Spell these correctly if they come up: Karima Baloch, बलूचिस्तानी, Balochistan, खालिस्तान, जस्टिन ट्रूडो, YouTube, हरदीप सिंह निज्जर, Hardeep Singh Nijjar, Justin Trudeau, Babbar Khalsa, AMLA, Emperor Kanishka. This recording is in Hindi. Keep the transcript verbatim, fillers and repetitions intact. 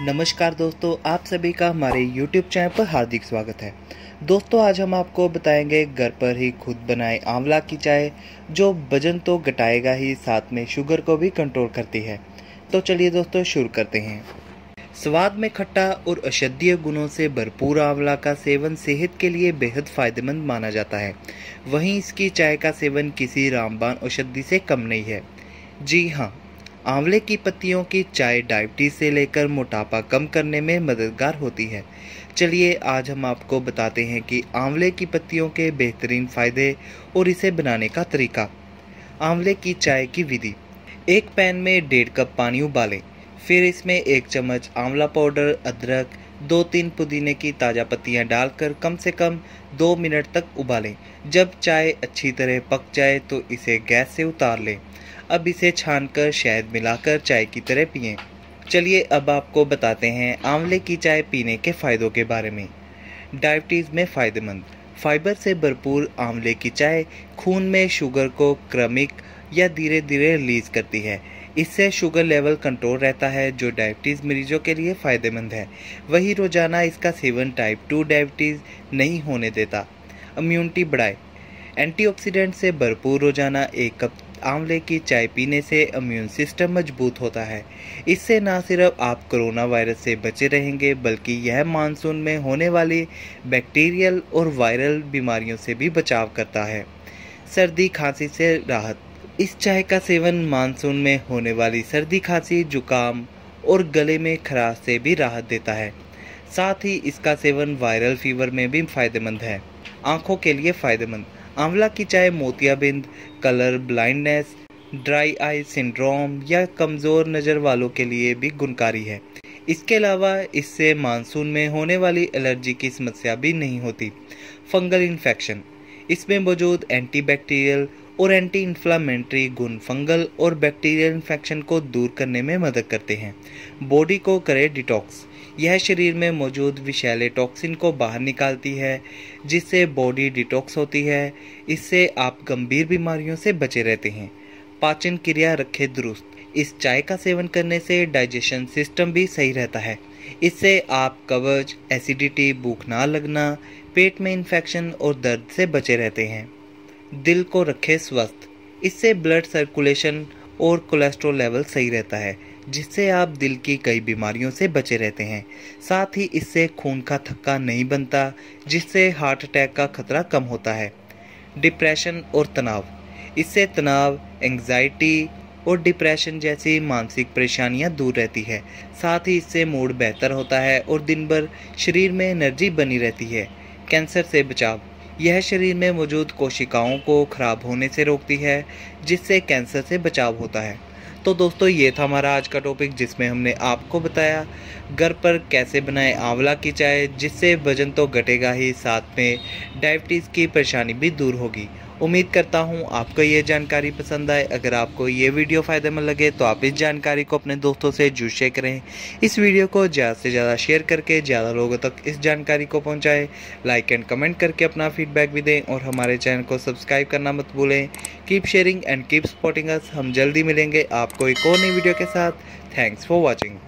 नमस्कार दोस्तों, आप सभी का हमारे YouTube चैनल पर हार्दिक स्वागत है। दोस्तों आज हम आपको बताएंगे घर पर ही खुद बनाए आंवला की चाय, जो वजन तो घटाएगा ही साथ में शुगर को भी कंट्रोल करती है। तो चलिए दोस्तों शुरू करते हैं। स्वाद में खट्टा और औषधीय गुणों से भरपूर आंवला का सेवन सेहत के लिए बेहद फ़ायदेमंद माना जाता है। वहीं इसकी चाय का सेवन किसी रामबाण औषधि से कम नहीं है। जी हाँ, आंवले की पत्तियों की चाय डायबिटीज से लेकर मोटापा कम करने में मददगार होती है। चलिए आज हम आपको बताते हैं कि आंवले की पत्तियों के बेहतरीन फ़ायदे और इसे बनाने का तरीका। आंवले की चाय की विधि। एक पैन में डेढ़ कप पानी उबालें, फिर इसमें एक चम्मच आंवला पाउडर, अदरक, दो तीन पुदीने की ताज़ा पत्तियाँ डालकर कम से कम दो मिनट तक उबालें। जब चाय अच्छी तरह पक जाए तो इसे गैस से उतार लें। अब इसे छानकर शहद मिलाकर चाय की तरह पिएं। चलिए अब आपको बताते हैं आंवले की चाय पीने के फ़ायदों के बारे में। डायबिटीज़ में फ़ायदेमंद। फाइबर से भरपूर आंवले की चाय खून में शुगर को क्रमिक या धीरे धीरे रिलीज़ करती है। इससे शुगर लेवल कंट्रोल रहता है, जो डायबिटीज़ मरीजों के लिए फ़ायदेमंद है। वही रोज़ाना इसका सेवन टाइप टू डायबिटीज़ नहीं होने देता। इम्यूनिटी बढ़ाए। एंटीऑक्सीडेंट से भरपूर रोज़ाना एक कप आंवले की चाय पीने से इम्यून सिस्टम मजबूत होता है। इससे ना सिर्फ आप कोरोना वायरस से बचे रहेंगे, बल्कि यह मानसून में होने वाली बैक्टीरियल और वायरल बीमारियों से भी बचाव करता है। सर्दी खांसी से राहत। इस चाय का सेवन मानसून में होने वाली सर्दी खांसी, जुकाम और गले में खराश से भी राहत देता है। साथ ही इसका सेवन वायरल फीवर में भी फ़ायदेमंद है। आँखों के लिए फ़ायदेमंद। आंवला की चाय मोतियाबिंद, colour blindness, dry eye syndrome या कमज़ोर नज़र वालों के लिए भी गुणकारी है। इसके अलावा इससे मानसून में होने वाली एलर्जी की समस्या भी नहीं होती। Fungal infection. इसमें मौजूद एंटीबैक्टीरियल और एंटी इन्फ्लामेंट्री गुण फंगल और बैक्टीरियल इन्फेक्शन को दूर करने में मदद करते हैं। बॉडी को करे डिटॉक्स। यह शरीर में मौजूद विषैले टॉक्सिन को बाहर निकालती है, जिससे बॉडी डिटॉक्स होती है। इससे आप गंभीर बीमारियों से बचे रहते हैं। पाचन क्रिया रखे दुरुस्त। इस चाय का सेवन करने से डाइजेशन सिस्टम भी सही रहता है। इससे आप कब्ज, एसिडिटी, भूख ना लगना, पेट में इन्फेक्शन और दर्द से बचे रहते हैं। दिल को रखे स्वस्थ। इससे ब्लड सर्कुलेशन और कोलेस्ट्रॉल लेवल सही रहता है, जिससे आप दिल की कई बीमारियों से बचे रहते हैं। साथ ही इससे खून का थक्का नहीं बनता, जिससे हार्ट अटैक का खतरा कम होता है। डिप्रेशन और तनाव। इससे तनाव, एंग्जाइटी और डिप्रेशन जैसी मानसिक परेशानियां दूर रहती है। साथ ही इससे मूड बेहतर होता है और दिन भर शरीर में एनर्जी बनी रहती है। कैंसर से बचाव। यह शरीर में मौजूद कोशिकाओं को खराब होने से रोकती है, जिससे कैंसर से बचाव होता है। तो दोस्तों ये था हमारा आज का टॉपिक, जिसमें हमने आपको बताया घर पर कैसे बनाएं आंवला की चाय, जिससे वजन तो घटेगा ही साथ में डायबिटीज़ की परेशानी भी दूर होगी। उम्मीद करता हूँ आपको ये जानकारी पसंद आए। अगर आपको ये वीडियो फ़ायदेमंद लगे तो आप इस जानकारी को अपने दोस्तों से जरूर शेयर करें। इस वीडियो को ज़्यादा से ज़्यादा शेयर करके ज़्यादा लोगों तक इस जानकारी को पहुँचाएँ। लाइक एंड कमेंट करके अपना फीडबैक भी दें और हमारे चैनल को सब्सक्राइब करना मत भूलें। Keep sharing and keep supporting us. हम जल्दी मिलेंगे आपको एक और नई वीडियो के साथ। Thanks for watching.